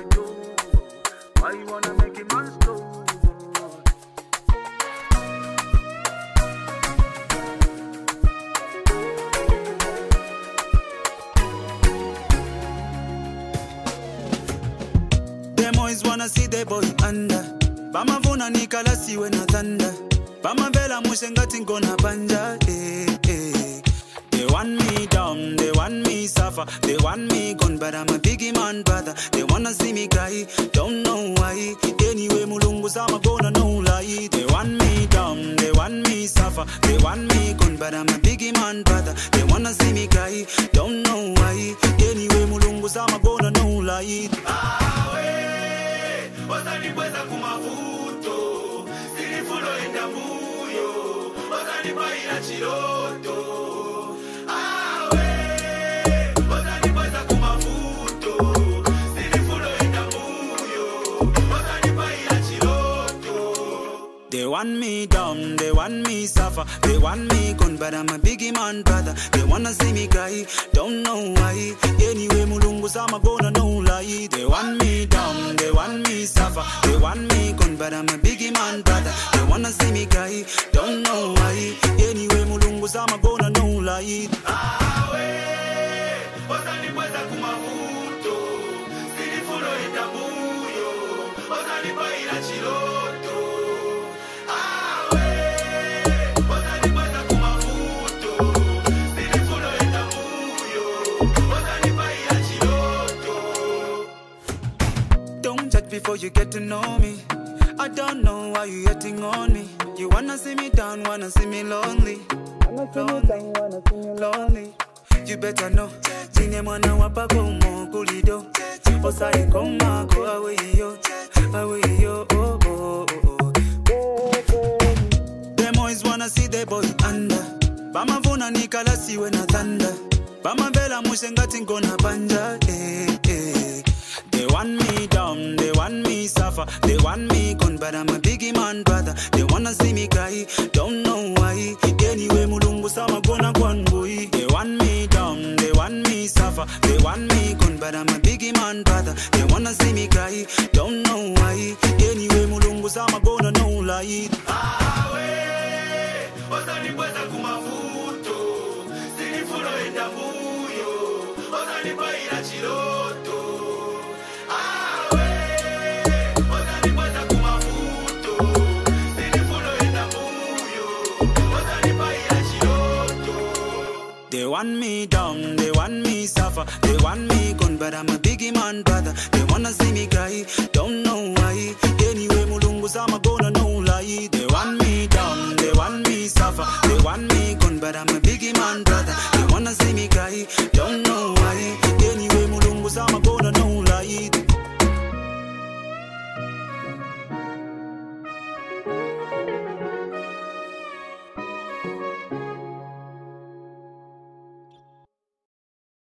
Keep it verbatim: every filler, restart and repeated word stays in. I do? Why you wanna make it my soul? Them boys wanna see the boy under. Bama vuna nikala siwe na thunder. Bama vela mushengati ngona banja. Eh, eh. They want me down, they want me suffer, they want me gone, but I'm a biggie man, brother. They wanna see me cry, don't know why. Anyway, mulungu sama gonna know lie. They want me down, they want me suffer, they want me gone, but I'm a biggie man, brother. They wanna see me cry, don't know why. Anyway, mulungu sama gonna know lie. Awe, watanipweza kumavuto, silifulo endamuyo, watanipaira chiroto. They want me down, they want me suffer, they want me gone, but I'm a biggie man, brother. They wanna see me cry, don't know why. Anyway, mulungu sama gonna know lie. They want me down, they want me suffer, they want me gone, but I'm a biggie man, brother. They wanna see me cry, don't know why. Anyway, mulungu sama gonna know lie. Before you get to know me, I don't know why you hating on me. You wanna see me down, wanna see me lonely. Lonely, lonely. You better know. Tine mwana wapakomo kulido. Osa ikoma ko awe iyo, awe iyo, oh, oh, oh. Them boys wanna see the boy under. Bama vuna nikala siwe na thunder. Bama vela mushengati ngona banja, eh, eh. They want me down, they want me suffer, they want me gone, but I'm a biggie man, brother. They wanna see me cry, don't know why. Anyway, mulungu sama gona kwangu. They want me down, they want me suffer, they want me gone, but I'm a biggie man, brother. They wanna see me cry, don't know why. Anyway, mulungu sama gona no lie. Awe, watanipweza kumavuto, silifulo enda muyo, watanipaira chiroto. They want me down, they want me suffer, they want me gone, but I'm a biggie man, brother. They wanna see me cry, don't know why. Anyway, mulungu sama gonna know lie. They want me down, they want me suffer, they want me gone, but I'm a biggie man, brother. They wanna see me cry, don't